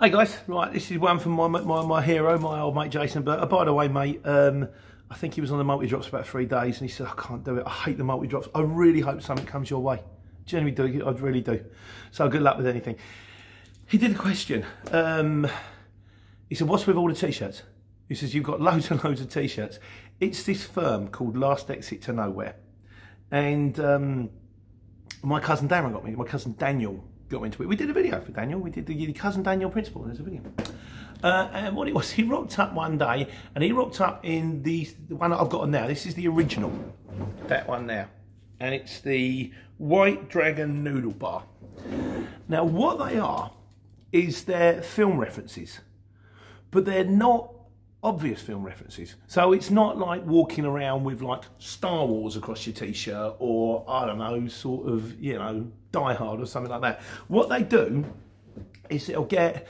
Hey guys, right, this is one from my hero, my old mate Jason. But by the way, mate, I think he was on the multi-drops for about 3 days and he said, I can't do it, I hate the multi-drops. I really hope something comes your way. Genuinely do, I really do. So good luck with anything. He did a question. He said, what's with all the t-shirts? He says, you've got loads and loads of t-shirts. It's this firm called Last Exit to Nowhere. And my cousin Daniel got into it. We did a video for Daniel. We did the Cousin Daniel Principle. There's a video. And what it was, he rocked up one day, and he rocked up in the one that I've got on now. This is the original, that one there. And it's the White Dragon Noodle Bar. Now, what they are is they're film references, but they're not obvious film references. So it's not like walking around with like Star Wars across your t-shirt or I don't know, sort of, you know, Die Hard or something like that. What they do is they'll get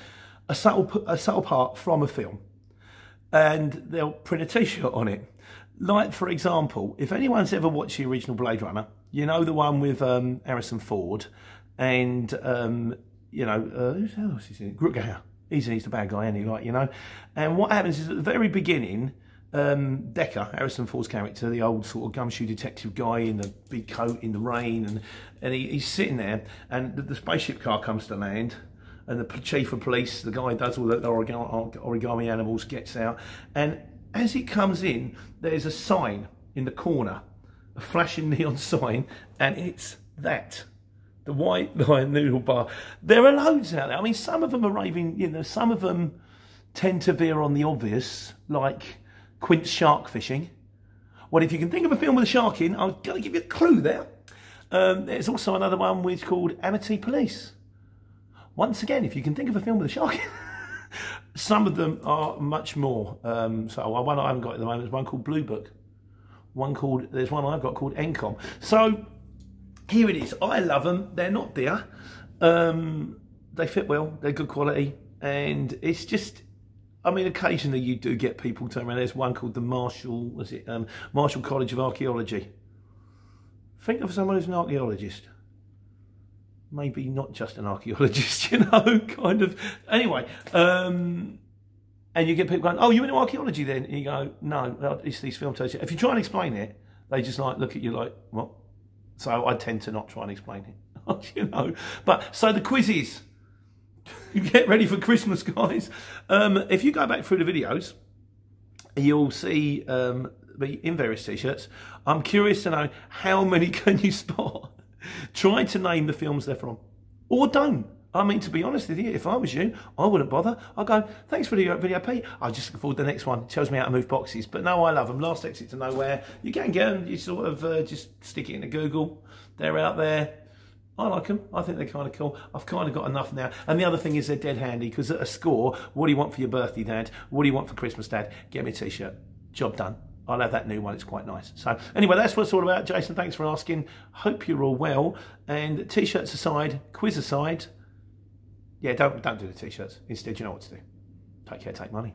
a subtle part from a film and they'll print a t-shirt on it. Like, for example, if anyone's ever watched the original Blade Runner, you know, the one with Harrison Ford and, you know, who else is in it? Grootganger. He's the bad guy, isn't he? Like, you know. And what happens is at the very beginning, Decker, Harrison Ford's character, the old sort of gumshoe detective guy in the big coat in the rain, and he's sitting there, and the spaceship car comes to land, and the chief of police, the guy who does all the origami animals, gets out, and as he comes in, there's a sign in the corner, a flashing neon sign, and it's that. The White Lion Noodle Bar. There are loads out there. I mean, some of them are raving, you know, some of them tend to veer on the obvious, like quince shark fishing. Well, if you can think of a film with a shark in, I'm going to give you a clue there. There's also another one which is called Amity Police. Once again, if you can think of a film with a shark in. Some of them are much more. So one I haven't got at the moment is one called Blue Book. There's one I've got called Encom. So, here it is. I love them. They're not dear. They fit well. They're good quality. And it's just, I mean, occasionally you do get people turn around. There's one called the Marshall College of Archaeology. Think of someone who's an archaeologist. Maybe not just an archaeologist, you know, kind of. Anyway, and you get people going, oh, you're into archaeology then? And you go, no, it's these film t-shirts. If you try and explain it, they just like look at you like, what? So I tend to not try and explain it, you know. But, so the quizzes. Get ready for Christmas, guys. If you go back through the videos, you'll see me in various t-shirts. I'm curious to know how many can you spot. Try to name the films they're from. Or don't. I mean, to be honest with you, if I was you, I wouldn't bother. I'd go, thanks for the video, Pete. I'll just look forward to the next one. It tells me how to move boxes. But no, I love them. Last Exit to Nowhere. You can get them. You sort of just stick it into Google. They're out there. I like them. I think they're kind of cool. I've kind of got enough now. And the other thing is they're dead handy because at a score, what do you want for your birthday, Dad? What do you want for Christmas, Dad? Get me a T-shirt. Job done. I'll have that new one. It's quite nice. So anyway, that's what it's all about. Jason, thanks for asking. Hope you're all well. And T-shirts aside, quiz aside, yeah, don't do the t-shirts. Instead, you know what to do. Take care, take money.